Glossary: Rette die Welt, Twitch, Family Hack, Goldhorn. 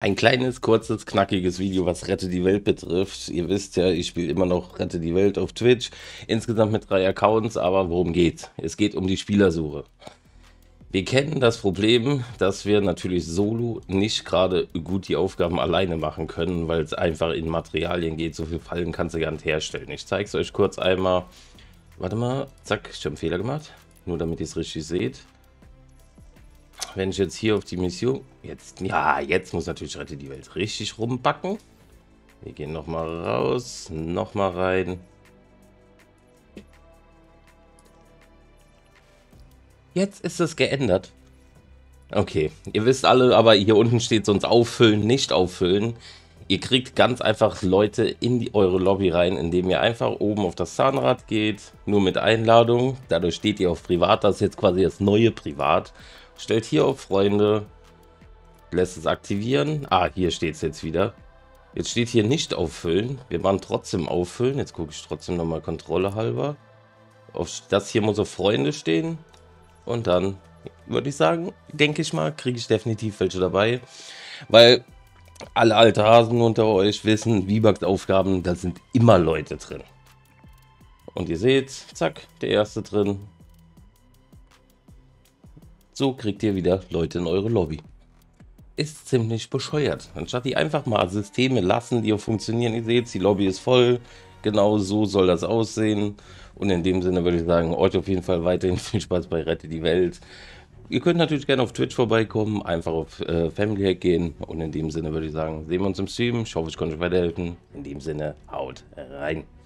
Ein kleines, kurzes, knackiges Video, was Rette die Welt betrifft. Ihr wisst ja, ich spiele immer noch Rette die Welt auf Twitch. Insgesamt mit 3 Accounts, aber worum geht's? Es geht um die Spielersuche. Wir kennen das Problem, dass wir natürlich solo nicht gerade gut die Aufgaben alleine machen können, weil es einfach in Materialien geht. So viel Fallen kannst du gar nicht herstellen. Ich zeige es euch kurz einmal. Warte mal, zack, ich habe einen Fehler gemacht. Nur damit ihr es richtig seht. Wenn ich jetzt hier auf die Mission, jetzt muss natürlich Rette die Welt richtig rumbacken. Wir gehen nochmal raus, nochmal rein. Jetzt ist es geändert. Okay, ihr wisst alle, aber hier unten steht sonst auffüllen, nicht auffüllen. Ihr kriegt ganz einfach Leute in eure Lobby rein, indem ihr einfach oben auf das Zahnrad geht, nur mit Einladung. Dadurch steht ihr auf Privat, das ist jetzt quasi das neue Privat. Stellt hier auf Freunde, lässt es aktivieren. Ah, hier steht es jetzt wieder. Jetzt steht hier nicht auffüllen. Wir waren trotzdem auffüllen. Jetzt gucke ich trotzdem nochmal Kontrolle halber. Auf das hier muss auf Freunde stehen. Und dann würde ich sagen, denke ich mal, kriege ich definitiv welche dabei. Weil alle alte Hasen unter euch wissen, V-Bucks-Aufgaben, da sind immer Leute drin. Und ihr seht, zack, der erste drin. So kriegt ihr wieder Leute in eure Lobby. Ist ziemlich bescheuert. Anstatt die einfach mal Systeme lassen, die auch funktionieren. Ihr seht, die Lobby ist voll. Genau so soll das aussehen. Und in dem Sinne würde ich sagen, euch auf jeden Fall weiterhin viel Spaß bei Rette die Welt. Ihr könnt natürlich gerne auf Twitch vorbeikommen, einfach auf Family Hack gehen. Und in dem Sinne würde ich sagen, sehen wir uns im Stream. Ich hoffe, ich konnte euch weiterhelfen. In dem Sinne, haut rein.